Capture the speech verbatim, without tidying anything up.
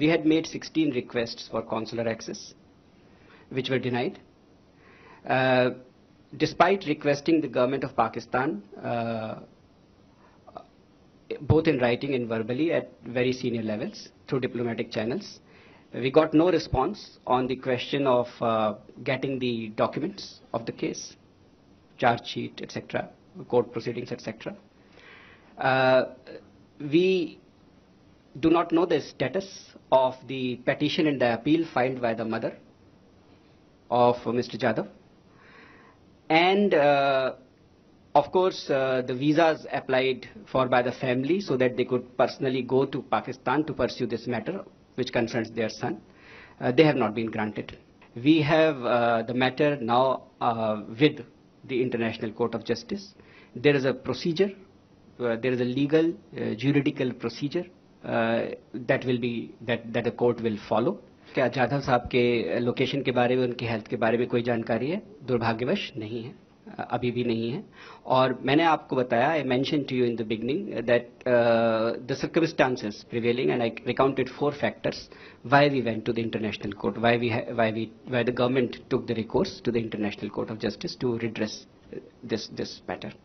We had made sixteen requests for consular access, which were denied. Uh, despite requesting the government of Pakistan, uh, both in writing and verbally at very senior levels through diplomatic channels, we got no response on the question of uh, getting the documents of the case, charge sheet, et cetera, court proceedings, et cetera. Uh, we do not know the status of the petition and the appeal filed by the mother of Mister Jadhav. And uh, of course, uh, the visas applied for by the family so that they could personally go to Pakistan to pursue this matter, which concerns their son. Uh, they have not been granted. We have uh, the matter now uh, with the International Court of Justice. There is a procedure, uh, there is a legal, uh, juridical procedure uh, that will be, that, that the court will follow. क्या जाधव साहब के location के बारे में, उनकी health के बारे में कोई जानकारी है? दुर्भाग्यवश नहीं है, अभी भी नहीं है. और मैंने आपको बताया, I mention to you in the beginning that the circumstances prevailing and I recounted four factors why we went to the international court, why we why we why the government took the recourse to the international court of justice to redress this this matter.